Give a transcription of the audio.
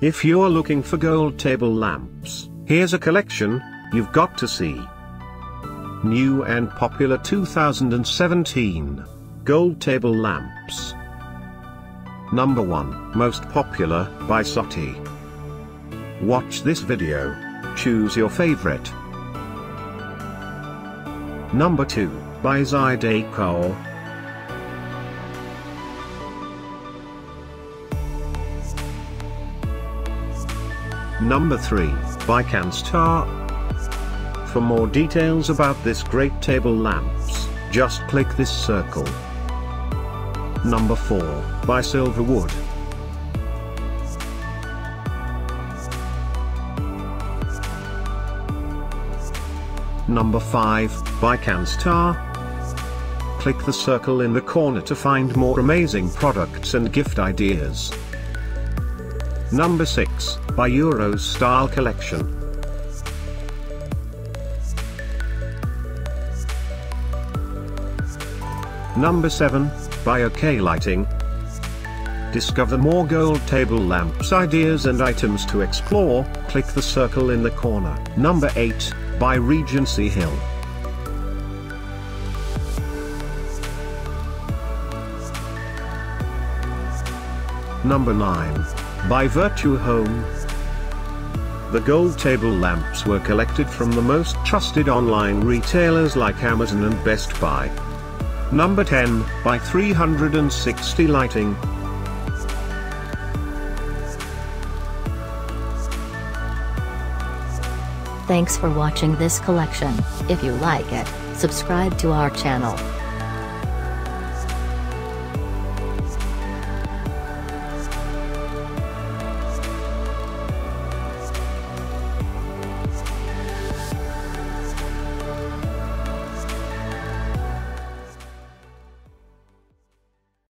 If you're looking for gold table lamps, here's a collection you've got to see. New and popular 2017 gold table lamps. Number 1, most popular, by SOTTAE. Watch this video, choose your favorite. Number 2, by XY Decor. Number 3, by Kanstar. For more details about this great table lamps, just click this circle. Number 4, by Silverwood. Number 5, by Kanstar. Click the circle in the corner to find more amazing products and gift ideas. Number 6, by Euro Style Collection. Number 7, by OK Lighting. Discover more gold table lamps ideas and items to explore, click the circle in the corner. Number 8, by Regency Hill. Number 9, by Virtue Home. The gold table lamps were collected from the most trusted online retailers like Amazon and Best Buy. Number 10, by 360 Lighting. Thanks for watching this collection. If you like it, subscribe to our channel.